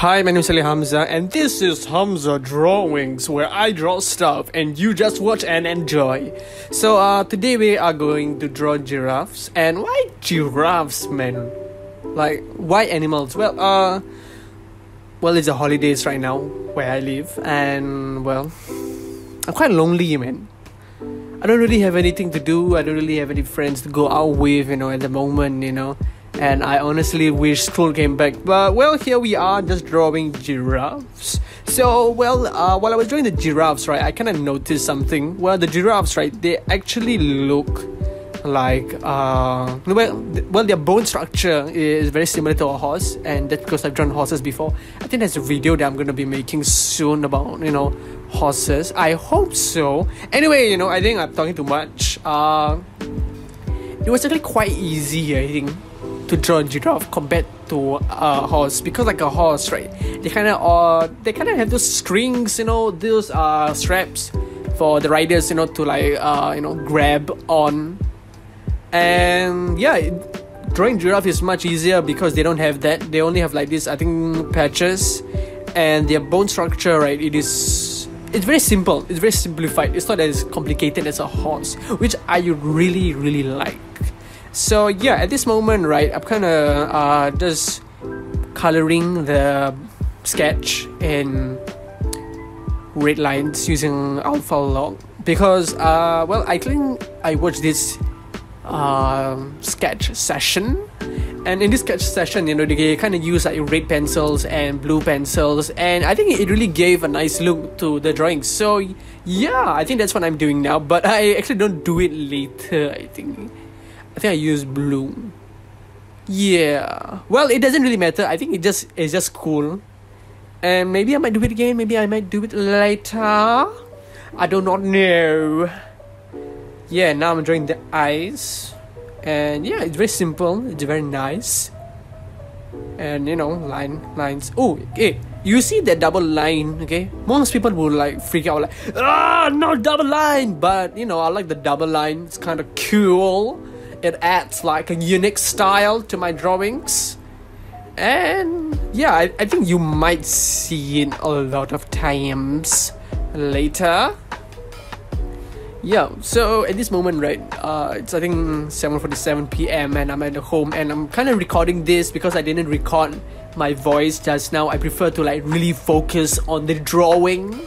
Hi, my name is Ali Hamza, and this is Hamza Drawings, where I draw stuff and you just watch and enjoy. So, today we are going to draw giraffes. And why giraffes, man? Like, why animals? Well, it's the holidays right now, where I live, and, well, I'm quite lonely, man. I don't really have anything to do, I don't really have any friends to go out with, you know, at the moment, you know. And I honestly wish school came back. But, well, here we are just drawing giraffes. So, well, while I was drawing the giraffes, right, I kind of noticed something. Well, the giraffes, right, they actually look like, their bone structure is very similar to a horse. And that's because I've drawn horses before. I think there's a video that I'm going to be making soon about, you know, horses. I hope so. Anyway, you know, I think I'm talking too much. It was actually quite easy, I think, to draw a giraffe compared to a horse, because like a horse, right, they kind of have those strings, you know, those straps for the riders, you know, to like grab on. And yeah, drawing giraffe is much easier because they don't have that. They only have like this, I think, patches, and their bone structure, right, it's very simple, it's very simplified. It's not as complicated as a horse, which I really like. So yeah, at this moment, right, I'm kind of just coloring the sketch in red lines using Alphalock, because I think I watched this sketch session, and in this sketch session, you know, they kind of use like red pencils and blue pencils, and I think it really gave a nice look to the drawing. So yeah, I think that's what I'm doing now, but I actually don't do it later. I think I use blue. Yeah. Well, it doesn't really matter. I think it's just cool. And maybe I might do it again. Maybe I might do it later. I do not know. Yeah, now I'm drawing the eyes. And yeah, it's very simple. It's very nice. And you know, lines. Oh, hey, you see that double line, okay? Most people would like freak out like, ah, no double line. But you know, I like the double line. It's kind of cool. It adds like a unique style to my drawings. And yeah, I think you might see it a lot of times later. Yeah, so at this moment, right, it's I think 7:47 p.m. and I'm at home, and I'm kind of recording this because I didn't record my voice just now. I prefer to like really focus on the drawing.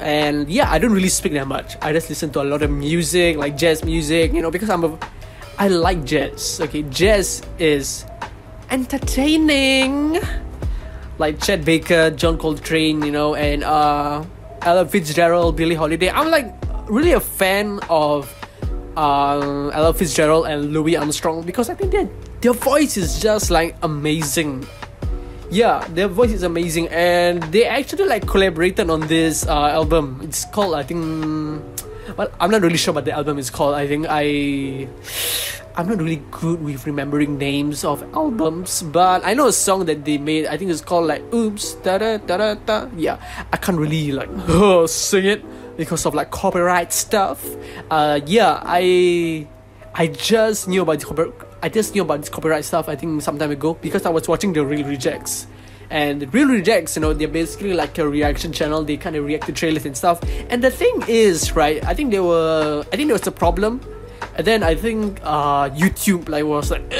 And yeah, I don't really speak that much. I just listen to a lot of music, like jazz music, you know, because I like jazz, okay? Jazz is entertaining. Like Chet Baker, John Coltrane, you know, and Ella Fitzgerald, Billie Holiday. I'm like really a fan of Ella Fitzgerald and Louis Armstrong, because I think their voice is just like amazing. Yeah, their voice is amazing, and they actually like collaborated on this album. It's called, I think, well, I'm not really sure what the album is called. I think I'm not really good with remembering names of albums, but I know a song that they made. I think it's called like Oops Da Da Da Da Da. Yeah, I can't really like sing it because of like copyright stuff. Yeah, I just knew about this copyright stuff, I think, some time ago, because I was watching the Real Rejects. And Real Rejects, you know, they're basically like a reaction channel. They kind of react to trailers and stuff. And the thing is, right, I think there was a problem. And then I think YouTube was like,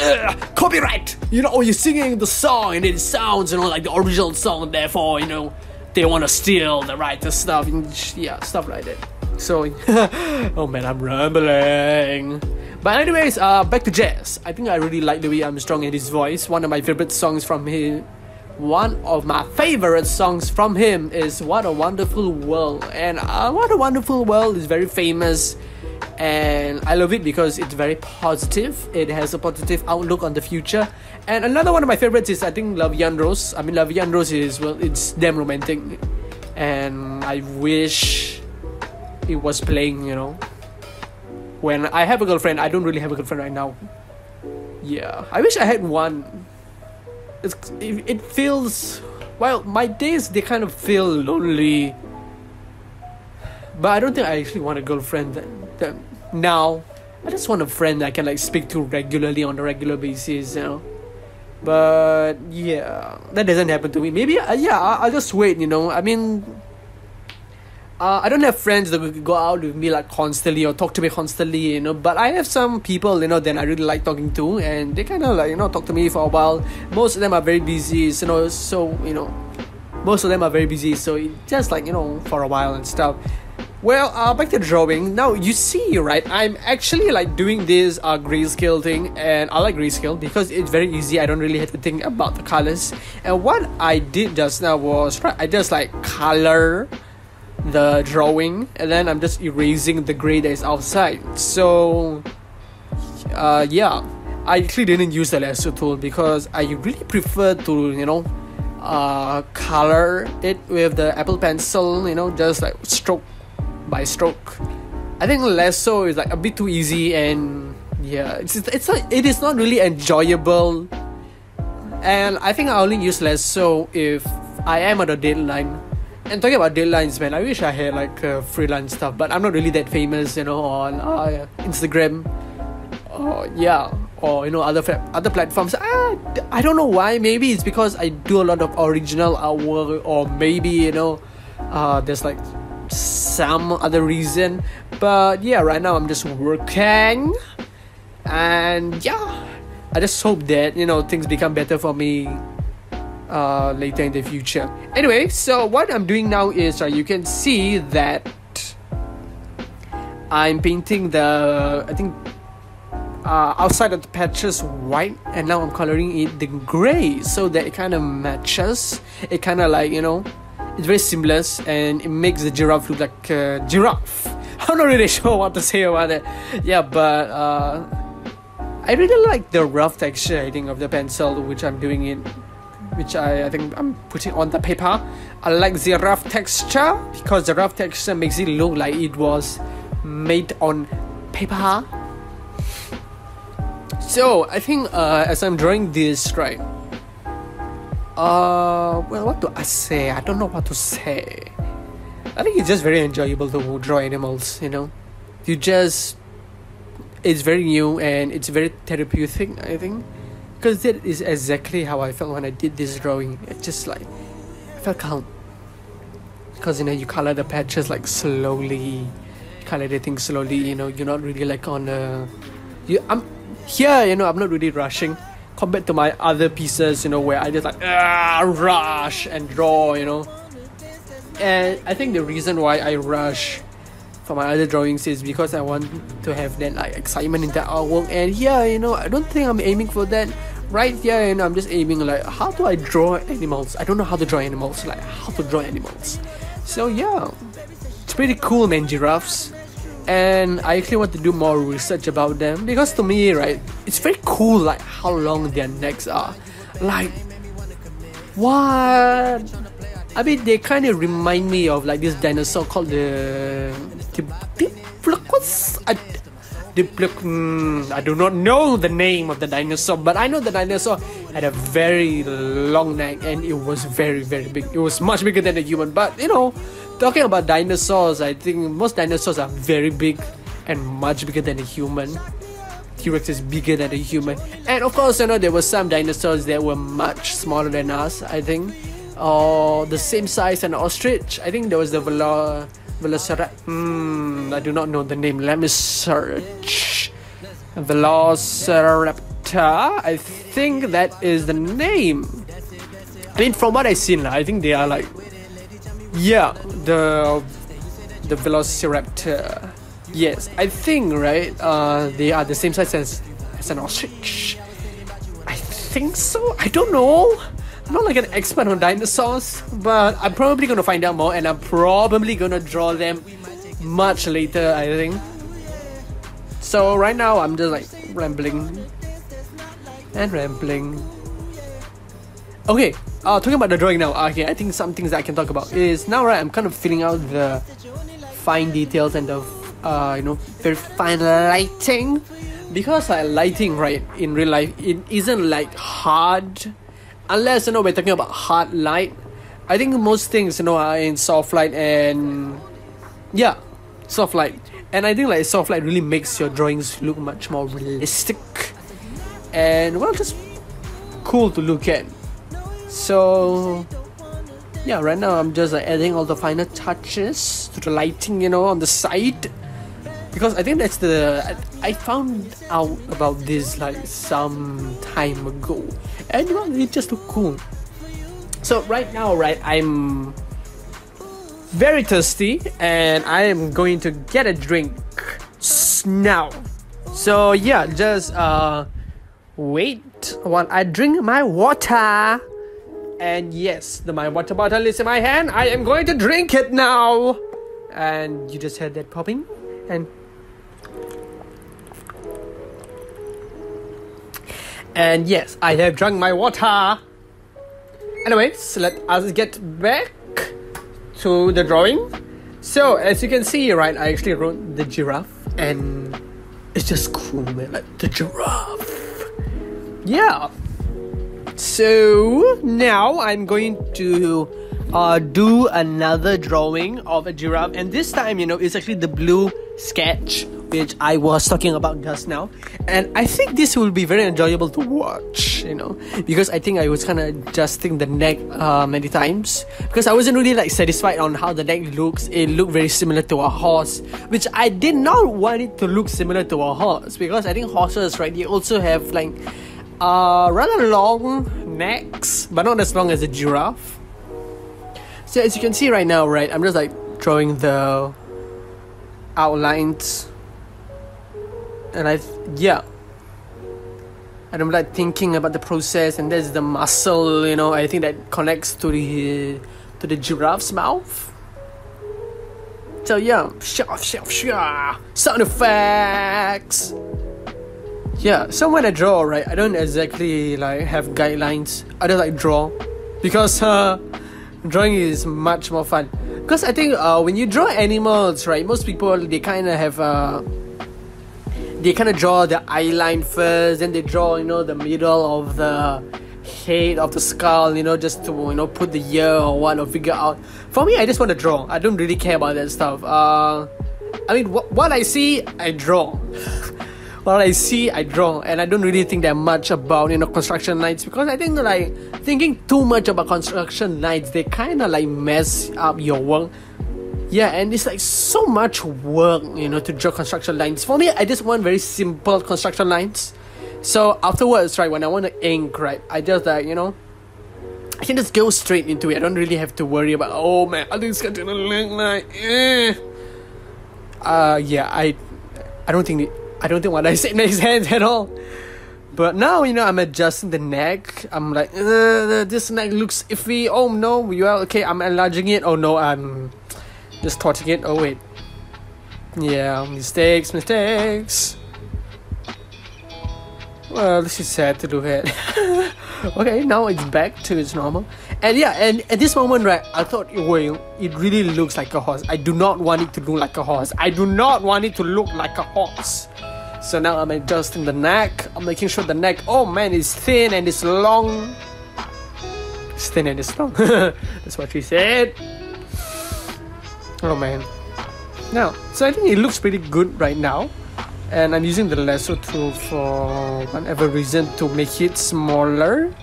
copyright! You know, you're singing the song and it sounds, you know, like the original song. Therefore, you know, they want to steal the rights and stuff. And yeah, stuff like that. So, oh man, I'm rambling. But anyways, back to jazz. I think I really like Louis Armstrong and his voice. One of my favorite songs from him is What a Wonderful World. And What a Wonderful World is very famous, and I love it because it's very positive. It has a positive outlook on the future. And another one of my favorites is, I think, La Vie en Rose. I mean, La Vie en Rose is, well, it's damn romantic, and I wish it was playing, you know, when I have a girlfriend. I don't really have a girlfriend right now. Yeah, I wish I had one. It feels, well, my days, they kind of feel lonely, but I don't think I actually want a girlfriend that now. I just want a friend that I can like speak to regularly, on a regular basis, you know. But yeah, that doesn't happen to me. Maybe yeah, I'll just wait, you know. I mean, I don't have friends that would go out with me like constantly or talk to me constantly, you know. But I have some people, you know, that I really like talking to, and they kind of like, you know, talk to me for a while. Most of them are very busy, you know, so, you know, so it just like, you know, for a while and stuff. Well, back to drawing. Now, you see, right, I'm actually like doing this grayscale thing, and I like grayscale because it's very easy. I don't really have to think about the colors. And what I did just now was, right, I just like color the drawing, and then I'm just erasing the gray that is outside. So, yeah, I actually didn't use the lasso tool because I really prefer to, you know, color it with the Apple Pencil, you know, just like stroke by stroke. I think lasso is like a bit too easy, and yeah, it is not really enjoyable. And I think I only use lasso if I am on a deadline. And talking about deadlines, man, I wish I had like freelance stuff, but I'm not really that famous, you know, on Instagram, or yeah, or you know, other platforms. I don't know why. Maybe it's because I do a lot of original artwork, or maybe, you know, there's like some other reason. But yeah, right now I'm just working, and yeah, I just hope that, you know, things become better for me later in the future. Anyway, so what I'm doing now is, you can see that I'm painting the, I think, outside of the patches white, and now I'm coloring it the gray, so that it kind of matches. It kind of like, you know, it's very seamless, and it makes the giraffe look like a giraffe. I'm not really sure what to say about it. Yeah, but I really like the rough texture, I think, of the pencil which I'm doing it, which I think I'm putting on the paper. I like the rough texture because the rough texture makes it look like it was made on paper. So I think as I'm drawing this, right, well, what do I say? I don't know what to say. I think it's just very enjoyable to draw animals, you know. You just, it's very new, and it's very therapeutic, I think, because that is exactly how I felt when I did this drawing. It's just like, I felt calm, because, you know, you color the patches like slowly, color the thing slowly, you know. You're not really like on a, I'm here, you know, I'm not really rushing. Compared to my other pieces, you know, where I just like rush and draw, you know. And I think the reason why I rush for my other drawings is because I want to have that like excitement in the artwork. And yeah, you know, I don't think I'm aiming for that right here, and you know, I'm just aiming like, how do I draw animals? I don't know how to draw animals, like how to draw animals. So yeah, it's pretty cool, man, giraffes. And I actually want to do more research about them, because to me, right, it's very cool like how long their necks are. Like, what? I mean, they kind of remind me of like this dinosaur called the Diplodocus. I do not know the name of the dinosaur, but I know the dinosaur had a very long neck, and it was very, very big. It was much bigger than a human. But you know, talking about dinosaurs, I think most dinosaurs are very big and much bigger than a human. T-Rex is bigger than a human. And of course, you know, there were some dinosaurs that were much smaller than us, I think. Or the same size as an ostrich. I think there was the Velociraptor. I do not know the name. Let me search. Velociraptor. I think that is the name. I mean, from what I've seen, I think they are like, yeah, the Velociraptor. Yes, I think, right, they are the same size as an ostrich. I think so. I don't know. I'm not like an expert on dinosaurs, but I'm probably gonna find out more, and I'm probably gonna draw them much later, I think. So right now I'm just like rambling and rambling. Okay, talking about the drawing now. Okay, I think some things that I can talk about is now, right, I'm kind of filling out the fine details and the, you know, very fine lighting. Because like lighting, right, in real life, it isn't like hard. Unless, you know, we're talking about hard light. I think most things, you know, are in soft light and, yeah, soft light. And I think like soft light really makes your drawings look much more realistic. And well, just cool to look at. So yeah, right now I'm just adding all the final touches to the lighting, you know, on the side, because I think that's the, I found out about this like some time ago, and you know, it just looked cool. So right now, right, I'm very thirsty and I am going to get a drink now. So yeah, just wait while I drink my water. And yes, my water bottle is in my hand. I am going to drink it now. And you just heard that popping. And yes, I have drunk my water. Anyways, let us get back to the drawing. So as you can see, right, I actually wrote the giraffe, and it's just cool, man, like the giraffe. Yeah. So now I'm going to do another drawing of a giraffe, and this time, you know, it's actually the blue sketch which I was talking about just now, and I think this will be very enjoyable to watch, you know, because I think I was kind of adjusting the neck many times, because I wasn't really like satisfied on how the neck looks. It looked very similar to a horse, which I did not want it to look similar to a horse, because I think horses, right, they also have like rather long necks, but not as long as a giraffe. So as you can see right now, right, I'm just like drawing the outlines, and and I'm like thinking about the process, and there's the muscle, you know, I think that connects to the giraffe's mouth. So yeah, sound effects. Yeah, so when I draw, right, I don't exactly like have guidelines. I don't like draw, because drawing is much more fun. Because I think when you draw animals, right, most people, they kind of have they kind of draw the eye line first, then they draw, you know, the middle of the head of the skull, you know, just to, you know, put the ear or what, or figure out. For me, I just want to draw. I don't really care about that stuff. I mean, what I see, I draw. What I see, I draw, and I don't really think that much about, you know, construction lines, because I think like thinking too much about construction lines, they kind of like mess up your work. Yeah, and it's like so much work, you know, to draw construction lines. For me, I just want very simple construction lines. So afterwards, right, when I want to ink, right, I just like, you know, I can just go straight into it. I don't really have to worry about, oh man, I think it's gonna look like yeah, I don't think I don't think what I said makes sense at all. But now, you know, I'm adjusting the neck. I'm like, this neck looks iffy. Oh no, you are okay. I'm enlarging it. Oh no, I'm just torching it. Oh wait. Yeah, mistakes. Well, this is sad to do it. Okay, now it's back to its normal. And yeah, and at this moment, right, I thought, well, it really looks like a horse. I do not want it to look like a horse. I do not want it to look like a horse. So now I'm adjusting the neck. I'm making sure the neck, oh man, is thin and it's long. It's thin and it's long. That's what she said. Oh man. Now, so I think it looks pretty good right now. And I'm using the lasso tool for whatever reason to make it smaller.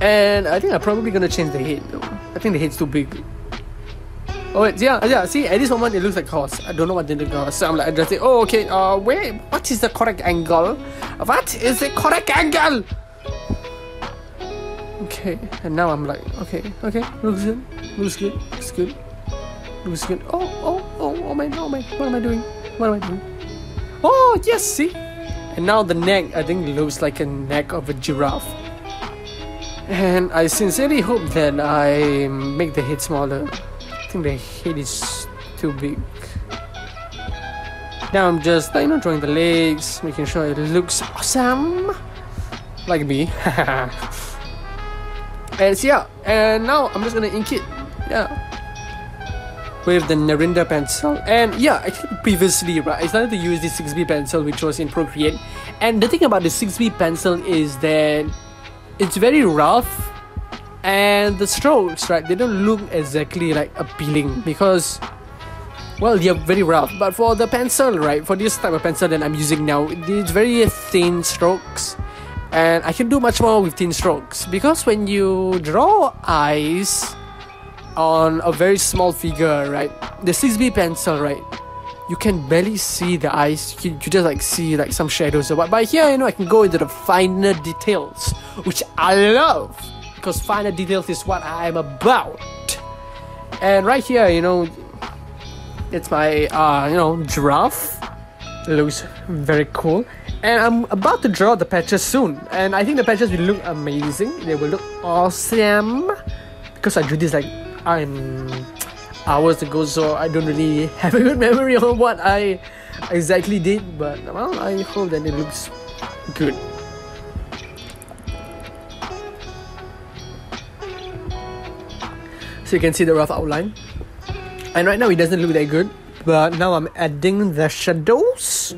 And I think I'm probably gonna change the head though. I think the head's too big. Oh wait, yeah, see, at this moment it looks like horse. I don't know what they look like. So I'm like adjusting. Oh okay, wait, what is the correct angle? What is the correct angle? Okay, and now I'm like, okay, looks good. Oh man, what am I doing? Oh yes, see? And now the neck, I think it looks like a neck of a giraffe. And I sincerely hope that I make the head smaller. I think the head is too big. Now I'm just, you know, drawing the legs, making sure it looks awesome, like me. And so yeah, and now I'm just gonna ink it, yeah, with the Narinda pencil. And yeah, actually previously, right, I started to use the 6B pencil, which was in Procreate. And the thing about the 6B pencil is that it's very rough, and the strokes, right, they don't look exactly like appealing, because, well, they're very rough. But for the pencil, right, for this type of pencil that I'm using now, it's very thin strokes, And I can do much more with thin strokes, because when you draw eyes on a very small figure, right, the 6B pencil, right, you can barely see the eyes. You just like see like some shadows or what. But here, you know, I can go into the finer details, which I love, because finer details is what I'm about. And right here, you know, it's my you know, giraffe. It looks very cool. And I'm about to draw the patches soon, and I think the patches will look amazing. They will look awesome, because I drew this like hours ago, so I don't really have a good memory of what I exactly did. But well, I hope that it looks good. So you can see the rough outline, and right now it doesn't look that good, but now I'm adding the shadows.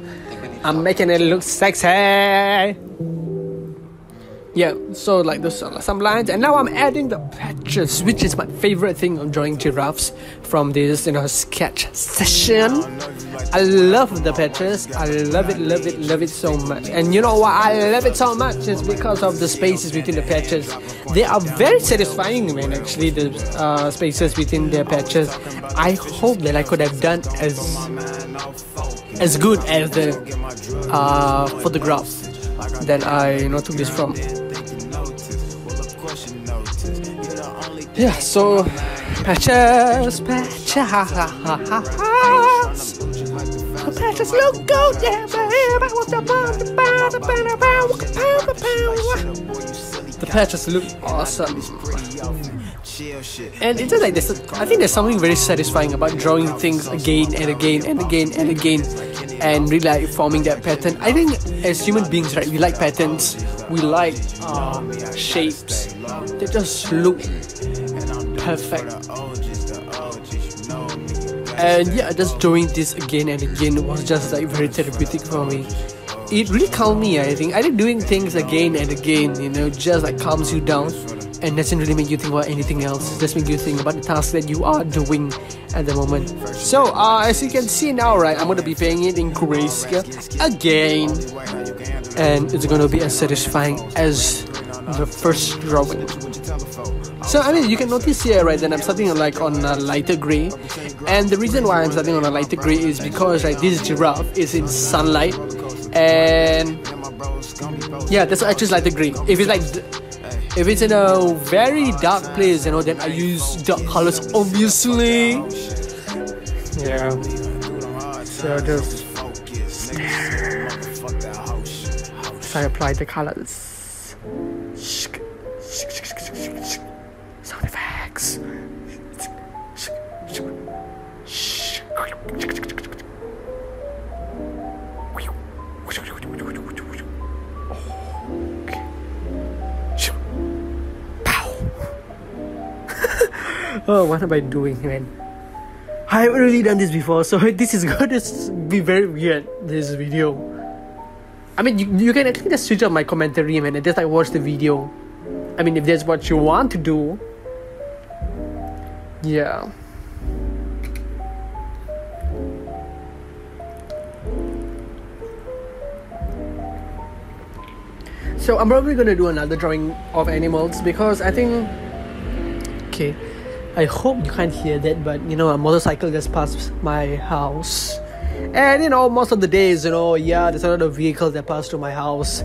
I'm making it look sexy. Yeah, so like those are some lines, and now I'm adding the patches, which is my favorite thing of drawing giraffes from this, you know, sketch session. I love the patches. I love it so much. And you know why I love it so much? It's because of the spaces between the patches. They are very satisfying, man, actually, the spaces between their patches. I hope that I could have done as good as the photograph that I, you know, took this from. Yeah, so patches look good, yeah, baby. The patches look awesome. And it's just like this, I think there's something very satisfying about drawing things again and again and again and again, and really like forming that pattern. I think as human beings, right, we like patterns, we like shapes that just look perfect. And yeah, just doing this again and again was just like very therapeutic for me. It really calmed me, I think. I think doing things again and again, you know, just like calms you down. And doesn't really make you think about anything else. It just makes you think about the task that you are doing at the moment. So, as you can see now, right, I'm going to be playing it in grayscale again. And it's going to be as satisfying as the first drawing. So, I mean, you can notice here, right, that I'm starting like on a lighter grey. And the reason why I'm starting on a lighter grey is because, like, this giraffe is in sunlight. And yeah, that's actually lighter grey. If it's in a very dark place, you know, then I use dark colors, obviously. Yeah. So just so I apply the colors. Sound effects. Oh, what am I doing, man? I haven't really done this before, so this is going to be very weird, this video. I mean, you can actually just switch up my commentary, man, and just like watch the video. I mean, if that's what you want to do. Yeah. So I'm probably going to do another drawing of animals, because I think... Okay. I hope you can't hear that, but you know, a motorcycle just passed my house. And you know, most of the days, you know, yeah, there's a lot of vehicles that pass through my house.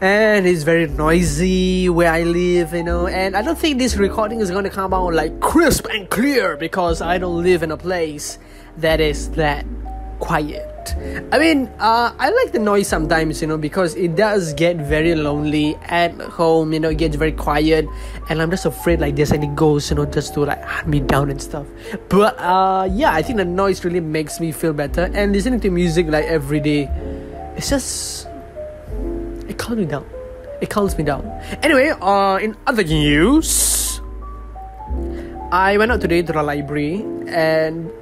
And it's very noisy where I live, you know. And I don't think this recording is going to come out like crisp and clear, because I don't live in a place that is that quiet. I mean, I like the noise sometimes, you know, because it does get very lonely at home, you know, it gets very quiet, and I'm just afraid like there's any ghosts, you know, just to like hunt me down and stuff. But yeah, I think the noise really makes me feel better, and listening to music like every day, it's just, it calms me down. It calms me down. Anyway, in other news, I went out today to the library, and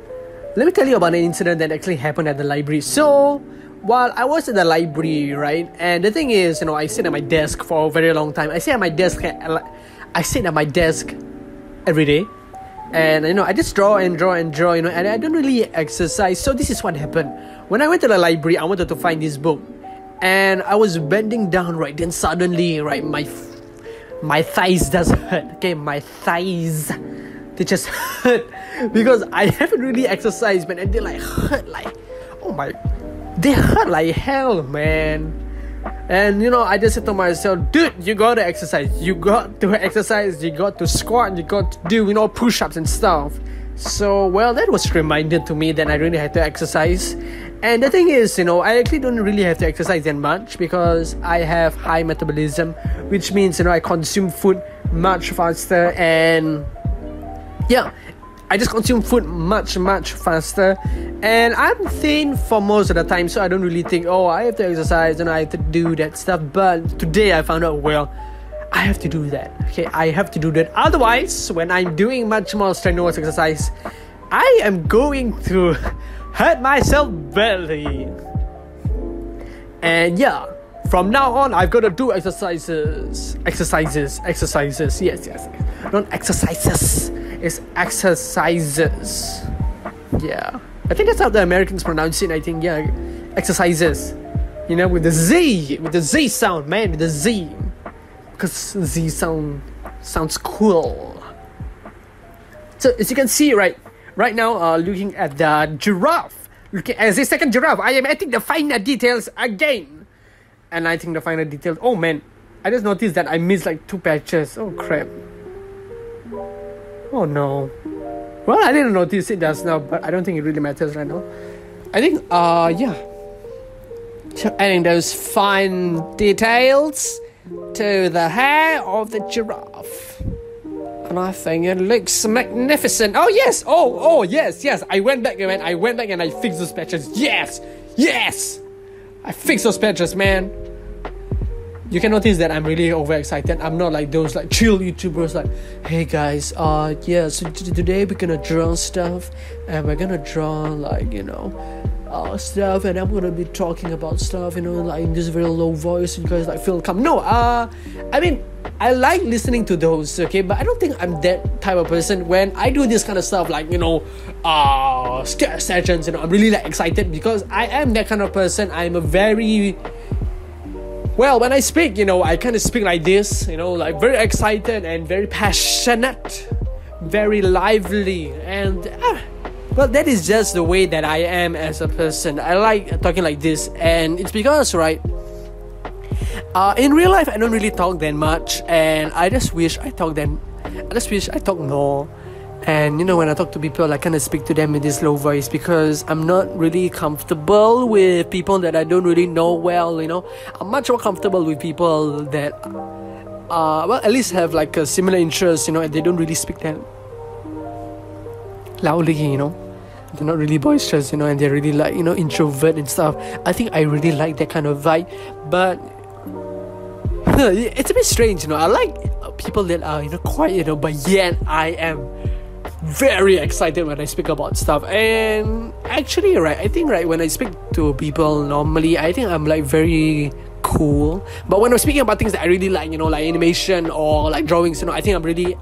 let me tell you about an incident that actually happened at the library. So, while I was at the library, right, and the thing is, you know, I sit at my desk for a very long time. I sit at my desk every day, and you know, I just draw and draw and draw, you know, and I don't really exercise. So this is what happened. When I went to the library, I wanted to find this book, And I was bending down, right? Then suddenly, right, my thighs just hurt. Okay, my thighs, they just hurt. Because I haven't really exercised, man. And they like hurt like, oh my, they hurt like hell, man. And you know, I just said to myself, dude, you gotta exercise. You got to exercise. You got to squat. You got to do, you know, push-ups and stuff. So, well, that was reminded to me that I really had to exercise. And the thing is, you know, I actually don't really have to exercise that much because I have high metabolism, which means, you know, I consume food much faster. And yeah, I just consume food much faster. And I'm thin for most of the time, so I don't really think, oh, I have to exercise and I have to do that stuff. But today I found out, well, I have to do that. Okay, I have to do that. Otherwise, when I'm doing much more strenuous exercise, I am going to hurt myself badly. And yeah, from now on, I've got to do exercises. Exercises. Yes. Not exercises. It's exercises. Yeah. I think that's how the Americans pronounce it. I think, yeah. Exercises. You know, with the Z. With the Z sound, man. With the Z. Because Z sounds cool. So as you can see, right now, looking at the giraffe, looking at the second giraffe, I am adding the finer details again. And I think the finer details. Oh man, I just noticed that I missed like 2 patches. Oh crap. Oh no. Well, I didn't notice it just now, but I don't think it really matters right now. I think, yeah. So adding those fine details to the hair of the giraffe, and I think it looks magnificent. Oh yes, oh yes. I went back and I fixed those patches. Yes, I fixed those patches, man. You can notice that I'm really overexcited. I'm not like those like chill YouTubers like, hey guys, yeah, so today we're gonna draw stuff, and we're gonna draw like, you know, stuff, and I'm gonna be talking about stuff, you know, like in this very low voice, you guys like feel calm. No, I mean, I like listening to those, okay, but I don't think I'm that type of person. When I do this kind of stuff, like, you know, sketch sessions, you know, I'm really like excited because I am that kind of person. I'm a very, well, when I speak, you know, I kind of speak like this, you know, like very excited and very passionate, very lively, and well, that is just the way that I am as a person. I like talking like this, and it's because, right, in real life, I don't really talk that much, and I just wish I talk more. And, you know, when I talk to people, I kind of speak to them in this low voice because I'm not really comfortable with people that I don't really know well, you know. I'm much more comfortable with people that, well, at least have, like, a similar interest, you know, and they don't really speak that loudly, you know. They're not really boisterous, you know, and they're really like, you know, introvert and stuff. I think I really like that kind of vibe, but it's a bit strange, you know. I like people that are, you know, quiet, you know, but yet I am very excited when I speak about stuff. And actually, right, I think, right, when I speak to people normally, I think I'm like very cool, but when I'm speaking about things that I really like, you know, like animation or like drawings, you know, I think I'm really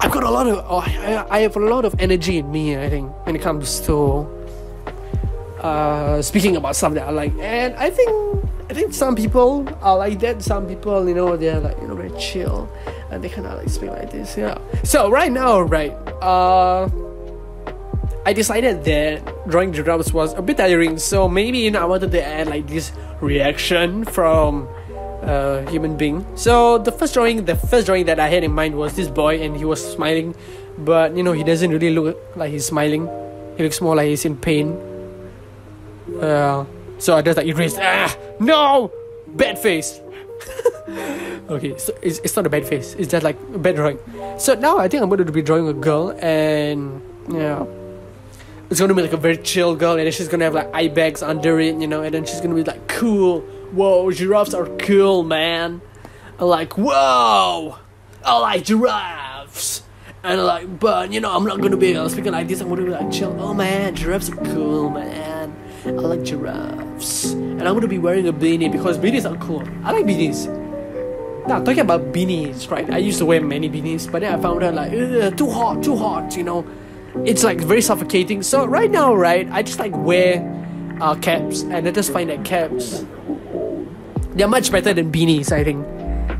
I've got a lot of, I have a lot of energy in me, I think, when it comes to speaking about stuff that I like. And I think some people are like that. Some people, you know, they're like, you know, very chill, and they kind of like speak like this, yeah. So right now, right, I decided that drawing giraffes was a bit tiring, so maybe, you know, I wanted to add like this reaction from human being. So the first drawing that I had in mind was this boy, and he was smiling, but you know, he doesn't really look like he's smiling. He looks more like he's in pain. So I just like erased. No, bad face. Okay, so it's not a bad face. It's just like a bad drawing. So now I think I'm going to be drawing a girl, and yeah, it's going to be like a very chill girl, and then she's going to have like eye bags under it, you know, and then she's going to be like cool. Whoa, giraffes are cool, man. I'm like, whoa, I like giraffes. And I'm like, but you know, I'm not gonna be speaking like this. I'm gonna be like chill. Oh man, giraffes are cool, man. I like giraffes. And I'm gonna be wearing a beanie because beanies are cool. I like beanies. Now, talking about beanies, right? I used to wear many beanies, but then I found out like, too hot, you know. It's like very suffocating. So right now, right, I just like wear caps, and I just find that caps, they're much better than beanies, I think.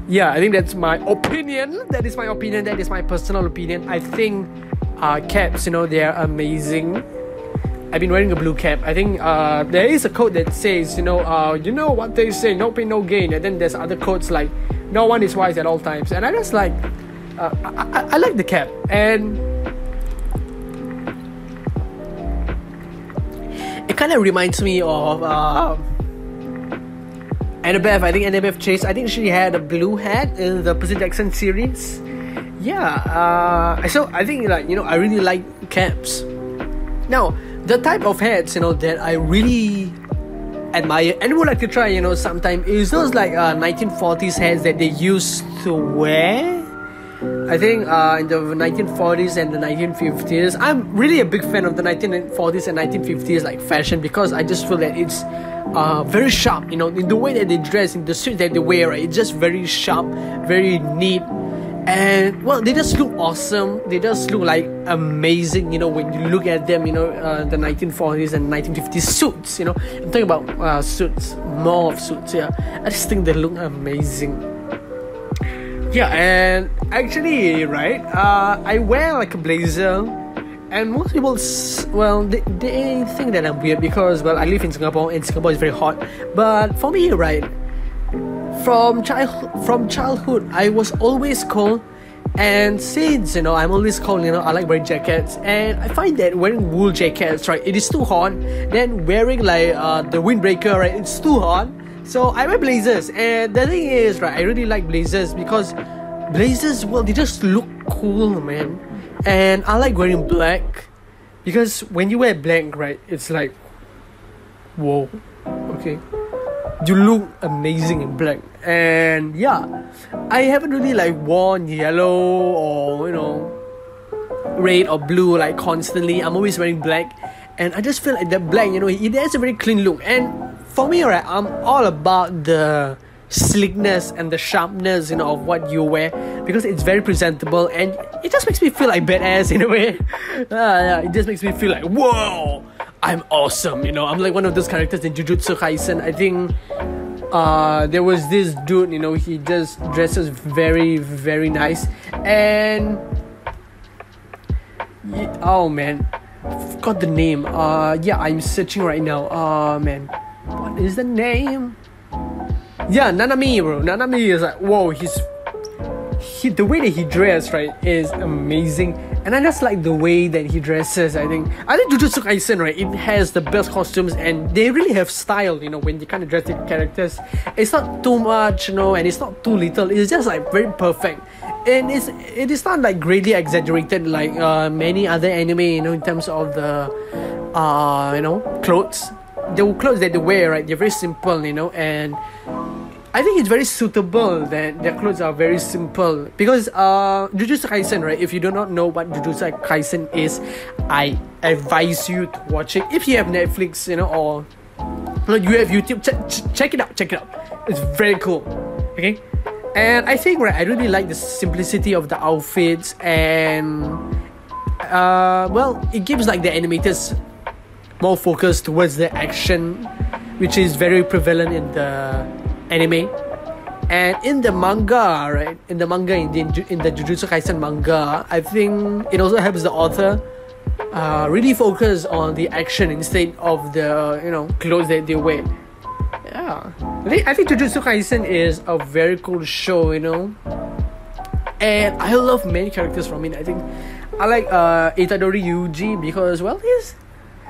Yeah, I think that's my opinion. That is my opinion. That is my personal opinion. I think caps, you know, they are amazing. I've been wearing a blue cap. I think there is a quote that says, you know what they say, no pain, no gain. And then there's other quotes like, no one is wise at all times. And I just like, I like the cap. And it kind of reminds me of Annabeth. I think Annabeth Chase, I think she had a blue hat in the Percy Jackson series. Yeah, so I think, like, you know, I really like caps. Now, the type of hats, you know, that I really admire and would like to try, you know, sometime is those like 1940s hats that they used to wear. I think in the 1940s and the 1950s. I'm really a big fan of the 1940s and 1950s like fashion, because I just feel that it's very sharp, you know, in the way that they dress, in the suit that they wear, right? It's just very sharp, very neat. And, well, they just look awesome. They just look, like, amazing, you know, when you look at them, you know, the 1940s and 1950s suits, you know. I'm talking about suits, more of suits, yeah. I just think they look amazing. Yeah, and actually, right, I wear, like, a blazer. And most people, well, they think that I'm weird because, well, I live in Singapore, and Singapore is very hot. But for me, right, From childhood, I was always cold, and since, you know, I'm always cold, you know, I like wearing jackets, and I find that wearing wool jackets, right, it is too hot. Then wearing like the windbreaker, right, it's too hot. So I wear blazers, and the thing is, right, I really like blazers because blazers, well, they just look cool, man. And I like wearing black because when you wear black, right, it's like, whoa, okay. You look amazing in black. And yeah, I haven't really like worn yellow or, you know, red or blue like constantly. I'm always wearing black, and I just feel like that black, you know, it has a very clean look. And for me, right, I'm all about the sleekness and the sharpness, you know, of what you wear, because it's very presentable, and it just makes me feel like badass in a way. Yeah, it just makes me feel like, whoa, I'm awesome, you know. I'm like one of those characters in Jujutsu Kaisen. I think there was this dude, you know, he just dresses very, very nice. And oh man, forgot the name. Yeah, I'm searching right now. Man, what is the name? Yeah, Nanami, bro. Nanami is like, whoa, the way that he dressed, right, is amazing. And I just like the way that he dresses, I think. I think Jujutsu Kaisen, right, it has the best costumes, and they really have style, you know, when they kind of dress their characters. It's not too much, you know, and it's not too little. It's just like very perfect. And it is not like greatly exaggerated like many other anime, you know, in terms of the, you know, clothes. The clothes that they wear, right, they're very simple, you know, and I think it's very suitable that their clothes are very simple, because Jujutsu Kaisen, right, if you do not know what Jujutsu Kaisen is, I advise you to watch it. If you have Netflix, you know, or you have YouTube, check it out. It's very cool, okay? And I think, right, I really like the simplicity of the outfits, and well, it gives like the animators more focus towards the action, which is very prevalent in the anime. And in the manga, right, in the Jujutsu Kaisen manga, I think it also helps the author really focus on the action instead of the, you know, clothes that they wear. Yeah, I think Jujutsu Kaisen is a very cool show, you know, and I love many characters from it. I think I like Itadori Yuji because, well,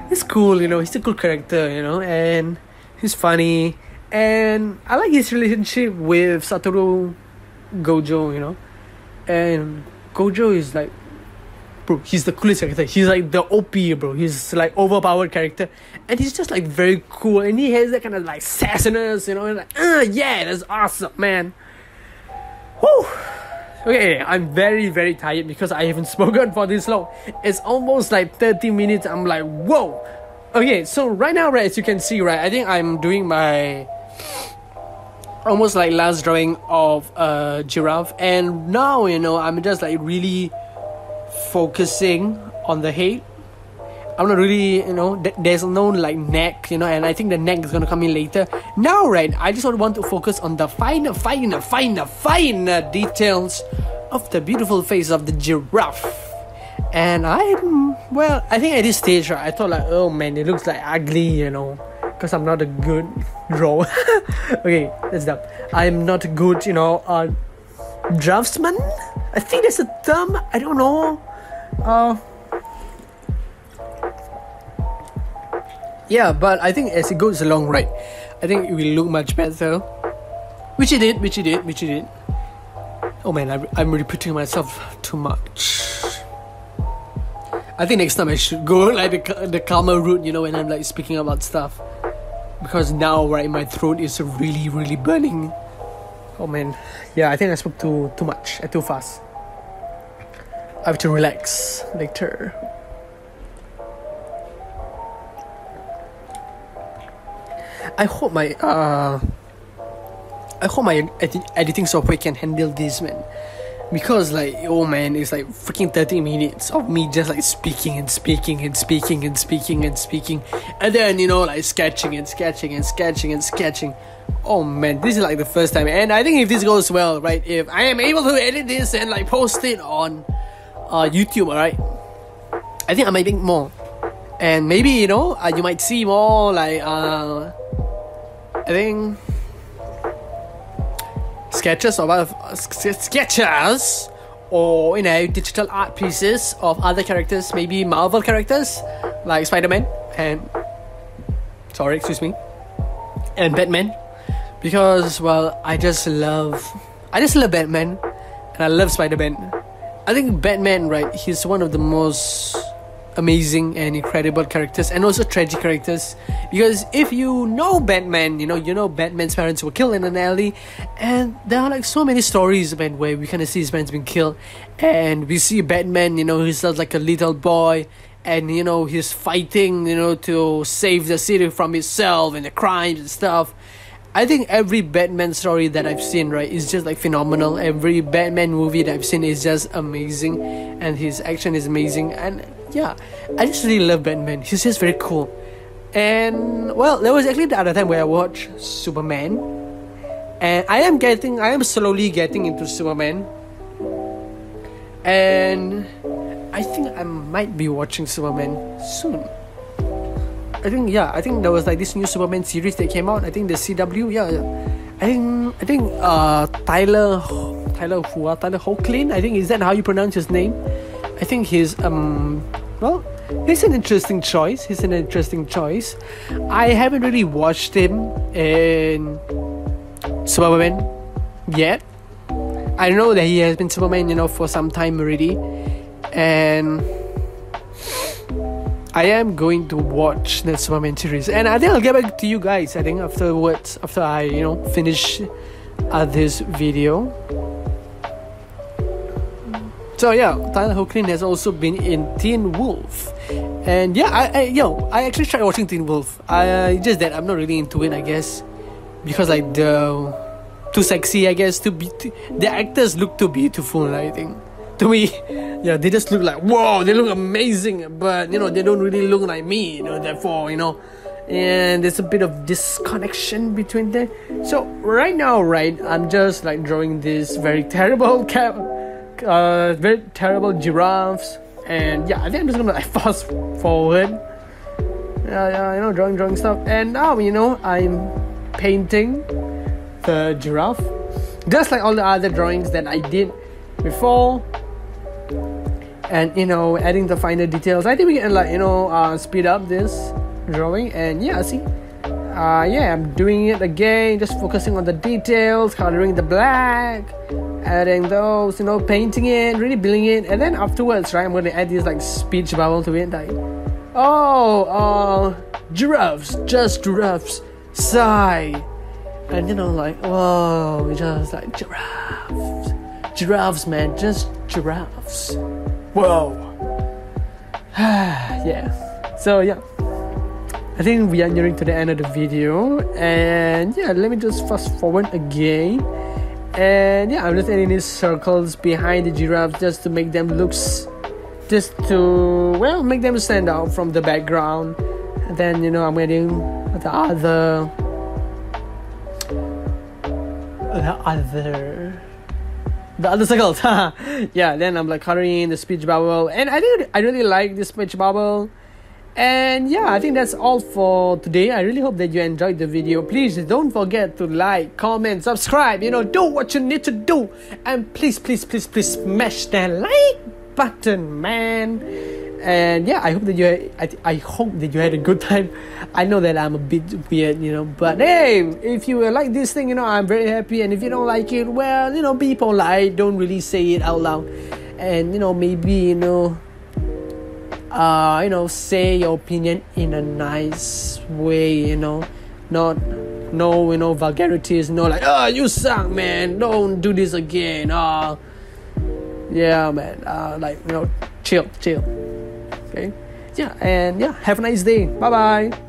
he's cool, you know, he's a cool character, you know, and he's funny. And I like his relationship with Satoru Gojo, you know. And Gojo is like, bro, he's the coolest character. He's like the OP, bro. He's like overpowered character. And he's just like very cool. And he has that kind of like sassiness, you know. And like, yeah, that's awesome, man. Whew. Okay, I'm very, very tired because I haven't spoken for this long. It's almost like 30 minutes. I'm like, whoa. Okay, so right now, right, as you can see, right, I think I'm doing my almost like last drawing of a giraffe, and now, you know, I'm just like really focusing on the head. I'm not really, you know, there's no like neck, you know, and I think the neck is gonna come in later. Now, right, I just want to focus on the finer details of the beautiful face of the giraffe. And I think at this stage, right, I thought like, oh man, it looks like ugly, you know, because I'm not a good drawer. Okay, that's dumb. I'm not a good, you know, draftsman. I think that's a term. I don't know. Yeah, but I think as it goes along, right, I think it will look much better. Which it did. Oh man, I'm repeating myself too much. I think next time I should go like the calmer route, you know, when I'm like speaking about stuff. Because now, right, my throat is really, really burning. Oh man, yeah, I think I spoke too much, too fast. I have to relax later. I hope my editing software can handle this, man. Because like, oh man, it's like freaking 30 minutes of me just like speaking. And then, you know, like sketching. Oh man, this is like the first time. And I think if this goes well, right, if I am able to edit this and like post it on YouTube, alright, I think I might think more. And maybe, you know, you might see more like, I think... sketches or, you know, digital art pieces of other characters, maybe Marvel characters like Spider-Man and Batman, because, well, I just love Batman and I love Spider-Man. I think Batman, right, he's one of the most amazing and incredible characters, and also tragic characters, because if you know Batman, you know Batman's parents were killed in an alley, and there are like so many stories, man, where we kind of see his parents being killed, and we see Batman, you know, he's like a little boy, and you know, he's fighting, you know, to save the city from itself and the crimes and stuff. I think every Batman story that I've seen, right, is just like phenomenal. Every Batman movie that I've seen is just amazing, and his action is amazing, and yeah, I just really love Batman. He's just very cool. And well, there was actually the other time where I watched Superman, and I am slowly getting into Superman, and I think I might be watching Superman soon. I think there was like this new Superman series that came out. I think the CW, I think Tyler Hoechlin, I think, is that how you pronounce his name? I think he's an interesting choice. I haven't really watched him in Superman yet. I know that he has been Superman, you know, for some time already, and I am going to watch the Superman series, and I think I'll get back to you guys, I think, afterwards, after I, you know, finish this video. So yeah, Tyler Hoechlin has also been in Teen Wolf, and yeah, I actually tried watching Teen Wolf. Just that I'm not really into it, I guess, because like too sexy, I guess. The actors look too beautiful, I think, to me. Yeah, they just look like, whoa, they look amazing, but you know, they don't really look like me, you know. Therefore, you know, and there's a bit of disconnection between them. So right now, right, I'm just like drawing this very terrible giraffes, and yeah, I think I'm just gonna like fast forward, you know, drawing stuff, and now, you know, I'm painting the giraffe just like all the other drawings that I did before, and you know, adding the finer details. I think we can like, you know, speed up this drawing, and yeah, see, I'm doing it again, just focusing on the details, coloring the black, adding those, you know, painting it, really building it, and then afterwards, right, I'm going to add this like speech bubble to it, like, giraffes, just giraffes, sigh, and you know, like, whoa, we just like giraffes, man, just giraffes, whoa. Yeah, so yeah, I think we are nearing to the end of the video, and yeah, let me just fast forward again, and yeah, I'm just adding these circles behind the giraffe just to make them look just to, well, make them stand out from the background. And then, you know, I'm waiting for the other circles. Yeah, then I'm like coloring the speech bubble, and I really like this speech bubble. And yeah, I think that's all for today. I really hope that you enjoyed the video. Please don't forget to like, comment, subscribe, you know, do what you need to do. And please, please, please, please smash that like button, man. And yeah, I hope that you, I hope that you had a good time. I know that I'm a bit weird, you know, but hey, if you like this thing, you know, I'm very happy. And if you don't like it, well, you know, be polite. Don't really say it out loud. And, you know, maybe, you know, say your opinion in a nice way, you know, not, no, you know, vulgarities, no, like, oh, you suck, man, don't do this again, oh, yeah, man, like, you know, chill, okay, yeah, and yeah, have a nice day, bye-bye.